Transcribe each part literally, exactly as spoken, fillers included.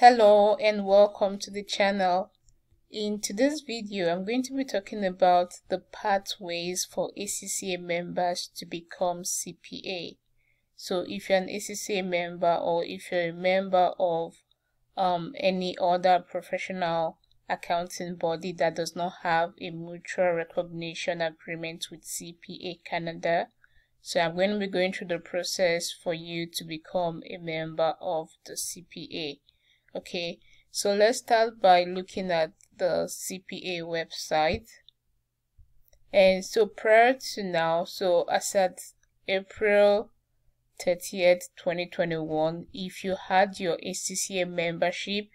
Hello and welcome to the channel. In today's video, I'm going to be talking about the pathways for A C C A members to become C P A. So if you're an A C C A member or if you're a member of um, any other professional accounting body that does not have a mutual recognition agreement with C P A Canada, so I'm going to be going through the process for you to become a member of the C P A. Okay, so let's start by looking at the C P A website. And so prior to now, so as at April thirtieth twenty twenty-one, if you had your A C C A membership,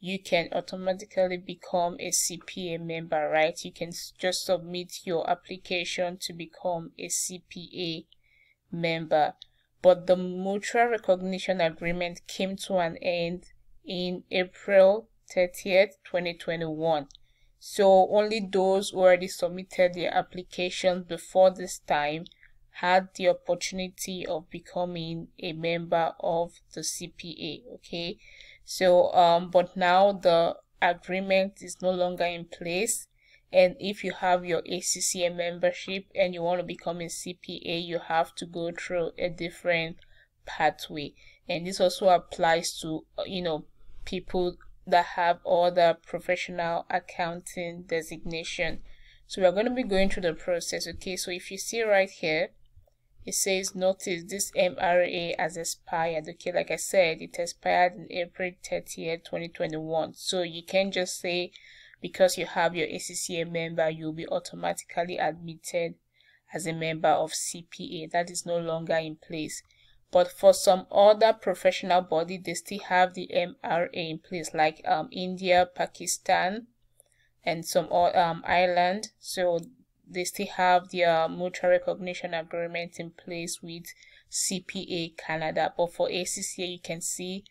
you can automatically become a C P A member, right? You can just submit your application to become a C P A member. But the mutual recognition agreement came to an end in April thirtieth twenty twenty-one, so only those who already submitted their application before this time had the opportunity of becoming a member of the C P A. Okay, so um but now the agreement is no longer in place, and if you have your A C C A membership and you want to become a C P A, you have to go through a different pathway, and this also applies to, you know, people that have other professional accounting designation. So we're going to be going through the process. Okay, so if you see right here, it says notice this M R A has expired. Okay, like I said, it expired in April thirtieth twenty twenty-one, so you can just say because you have your A C C A member, you'll be automatically admitted as a member of C P A. That is no longer in place. But for some other professional body, they still have the M R A in place, like um, India, Pakistan, and some um, Ireland. So they still have their mutual recognition agreement in place with C P A Canada. But for A C C A, you can see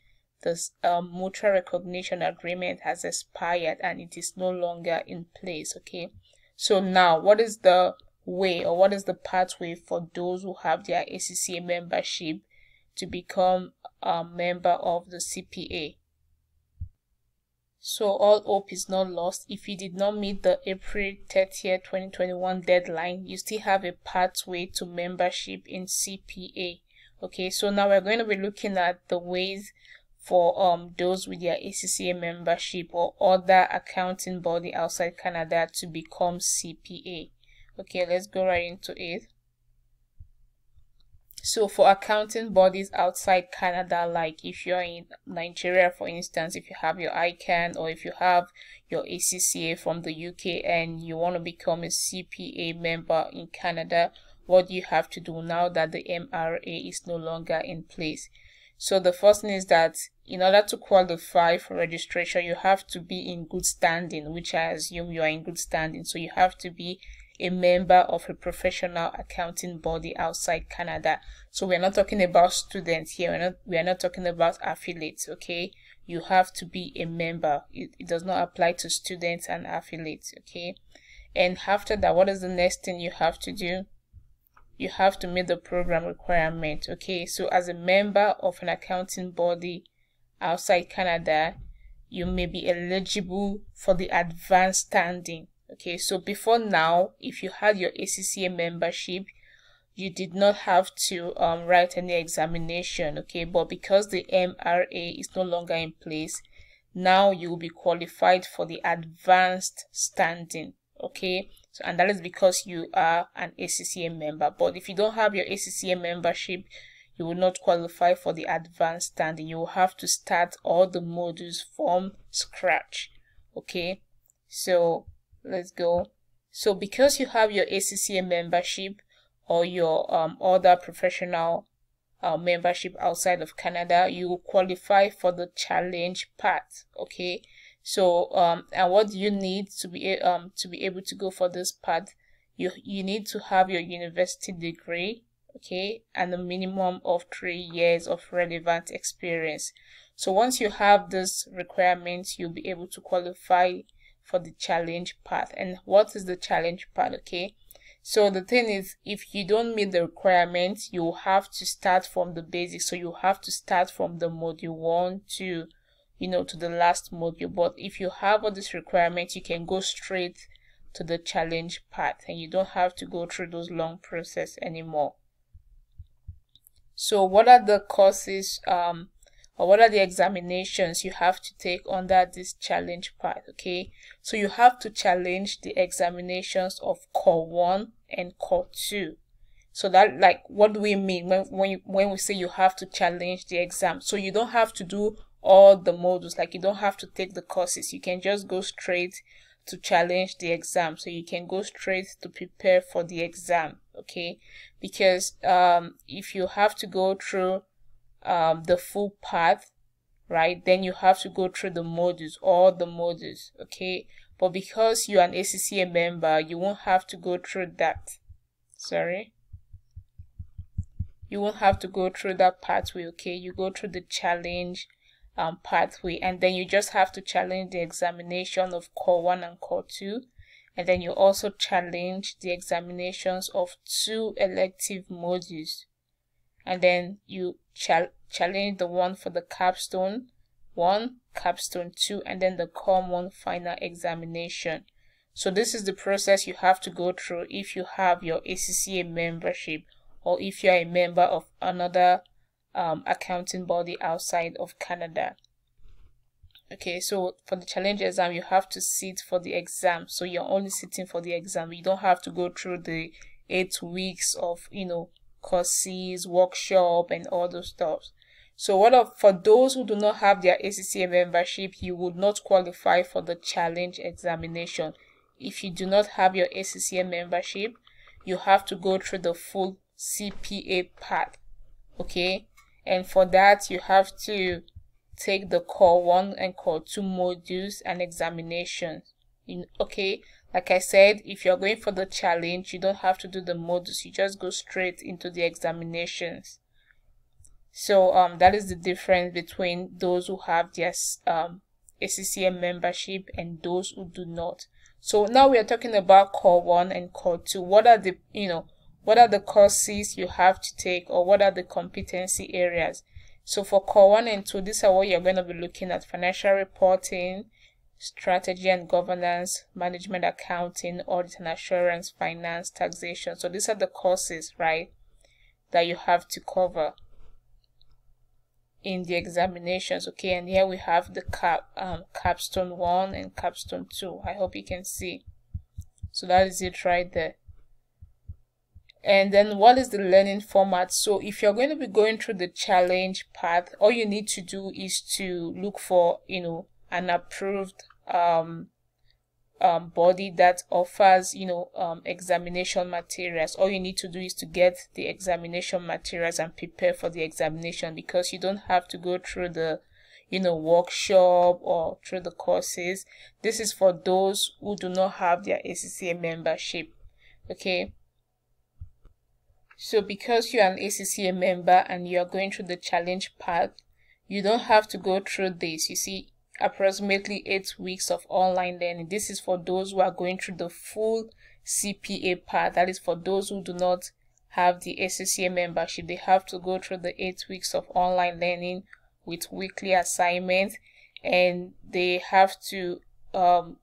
this um, mutual recognition agreement has expired and it is no longer in place. Okay. So now, what is the way, or what is the pathway for those who have their A C C A membership to become a member of the C P A? So all hope is not lost. If you did not meet the April thirtieth twenty twenty-one deadline, you still have a pathway to membership in C P A. Okay, so now we're going to be looking at the ways for um those with their A C C A membership or other accounting body outside Canada to become C P A. Okay, let's go right into it. So for accounting bodies outside Canada, like if you're in Nigeria, for instance, if you have your I CAN or if you have your A C C A from the U K and you want to become a C P A member in Canada, what do you have to do now that the M R A is no longer in place? So the first thing is that in order to qualify for registration, you have to be in good standing, which I assume you are in good standing. So you have to be a member of a professional accounting body outside Canada. So we're not talking about students here. We're not, we're not talking about affiliates, okay? You have to be a member. It, it does not apply to students and affiliates, okay? And after that, what is the next thing you have to do? You have to meet the program requirement, okay? So as a member of an accounting body outside Canada, you may be eligible for the advanced standing. Okay, so before now, if you had your A C C A membership, you did not have to um, write any examination, okay? But because the M R A is no longer in place, now you will be qualified for the advanced standing, okay? So, and that is because you are an A C C A member. But if you don't have your A C C A membership, you will not qualify for the advanced standing. You will have to start all the modules from scratch, okay? So let's go. So because you have your A C C A membership or your um, other professional uh, membership outside of Canada, you will qualify for the challenge part. Okay, so um, and what do you need to be um to be able to go for this part? You you need to have your university degree, okay, and a minimum of three years of relevant experience. So once you have this requirement, you'll be able to qualify for the challenge part. And what is the challenge part? Okay, so the thing is, if you don't meet the requirements, you have to start from the basics. So you have to start from the module one to you know, to the last module. But if you have all these requirements, you can go straight to the challenge part and you don't have to go through those long process anymore. So what are the courses um, or what are the examinations you have to take under this challenge part? Okay, so you have to challenge the examinations of Core one and Core two. So that, like, what do we mean when, when, you, when we say you have to challenge the exam? So you don't have to do all the modules, like you don't have to take the courses. You can just go straight to challenge the exam. So you can go straight to prepare for the exam, okay? Because um, if you have to go through um, the full path, right, then you have to go through the modules, all the modules, okay? But because you're an A C C A member, you won't have to go through that. Sorry? You won't have to go through that pathway, okay? You go through the challenge um, pathway, and then you just have to challenge the examination of Core one and Core two, and then you also challenge the examinations of two elective modules, and then you cha challenge the one for the capstone one, capstone two, and then the core one final examination. So this is the process you have to go through if you have your A C C A membership, or if you're a member of another um, accounting body outside of Canada. Okay, so for the challenge exam, you have to sit for the exam. So you're only sitting for the exam. You don't have to go through the eight weeks of, you know, courses, workshop, and all those stuff. So what of, for those who do not have their A C C A membership, you would not qualify for the challenge examination. If you do not have your A C C A membership, you have to go through the full C P A path, okay? And for that, you have to take the core one and core two modules and examinations, in, okay? Like I said, if you're going for the challenge, you don't have to do the modules. You just go straight into the examinations. So um, that is the difference between those who have their um, A C C A membership and those who do not. So now we are talking about core one and core two. What are the, you know, what are the courses you have to take, or what are the competency areas? So for core one and two, these are what you're going to be looking at: financial reporting, strategy and governance, management accounting, audit and assurance, finance, taxation. So these are the courses, right, that you have to cover in the examinations, okay? And here we have the cap, um, capstone one and capstone two. I hope you can see. So that is it right there. And then what is the learning format? So if you're going to be going through the challenge path, all you need to do is to look for, you know, an approved um, um, body that offers, you know, um, examination materials. All you need to do is to get the examination materials and prepare for the examination, because you don't have to go through the, you know, workshop or through the courses. This is for those who do not have their A C C A membership, okay? So because you're an A C C A member and you're going through the challenge path, you don't have to go through this. You see, approximately eight weeks of online learning. This is for those who are going through the full C P A path. That is for those who do not have the A C C A membership. They have to go through the eight weeks of online learning with weekly assignments, and they have to um,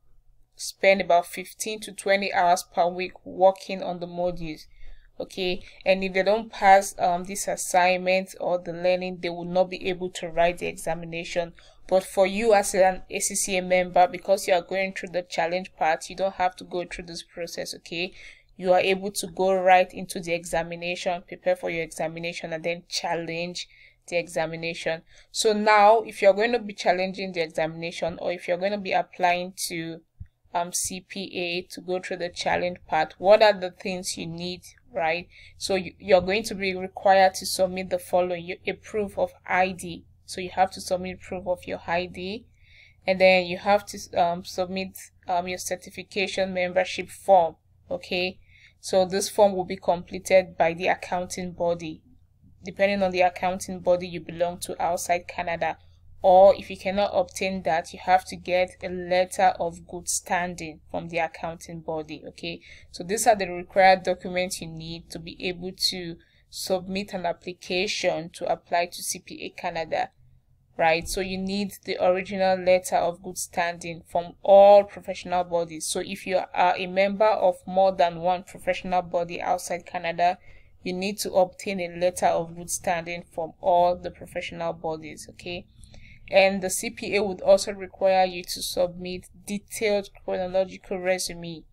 spend about fifteen to twenty hours per week working on the modules. Okay, and if they don't pass um, this assignment or the learning, they will not be able to write the examination. But for you as an A C C A member, because you are going through the challenge part, you don't have to go through this process, okay? You are able to go right into the examination, prepare for your examination, and then challenge the examination. So now, if you're going to be challenging the examination, or if you're going to be applying to um, C P A to go through the challenge part, what are the things you need? Right, so you, you're going to be required to submit the following: a proof of I D. So you have to submit proof of your I D, and then you have to um, submit um, your certification membership form. Okay, so this form will be completed by the accounting body, depending on the accounting body you belong to outside Canada. Or if you cannot obtain that, you have to get a letter of good standing from the accounting body, okay? So these are the required documents you need to be able to submit an application to apply to C P A Canada, right? So you need the original letter of good standing from all professional bodies. So if you are a member of more than one professional body outside Canada, you need to obtain a letter of good standing from all the professional bodies, okay? And the C P A would also require you to submit detailed chronological resume,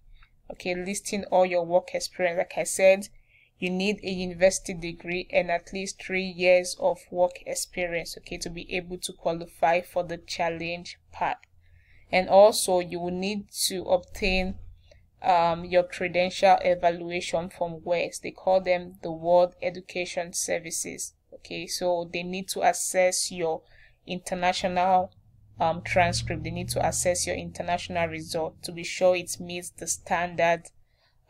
okay, listing all your work experience. Like I said, you need a university degree and at least three years of work experience, okay, to be able to qualify for the challenge part. And also you will need to obtain um, your credential evaluation from W E S. They call them the World Education Services, okay? So they need to assess your international um, transcript. They need to assess your international result to be sure it meets the standard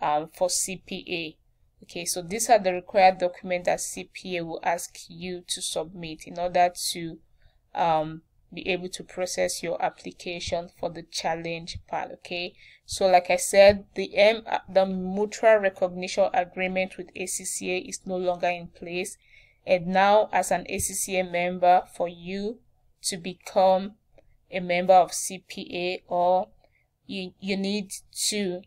um, for C P A. Okay, so these are the required documents that C P A will ask you to submit in order to um, be able to process your application for the challenge part, okay? So like I said, the, M the Mutual Recognition Agreement with A C C A is no longer in place. And now as an A C C A member, for you to become a member of C P A, or you, you need to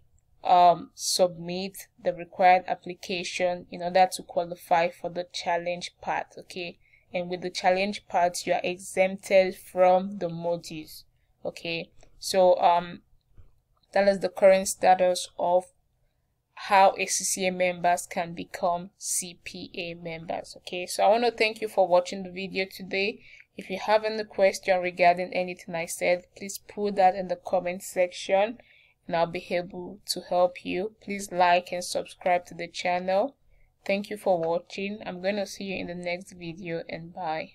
um, submit the required application in order to qualify for the challenge part, okay? And with the challenge part, you are exempted from the modules, okay? So um, that is the current status of how A C C A members can become C P A members, okay? So I want to thank you for watching the video today. If you have any question regarding anything I said, please put that in the comment section and I'll be able to help you. Please like and subscribe to the channel. Thank you for watching. I'm going to see you in the next video, and bye.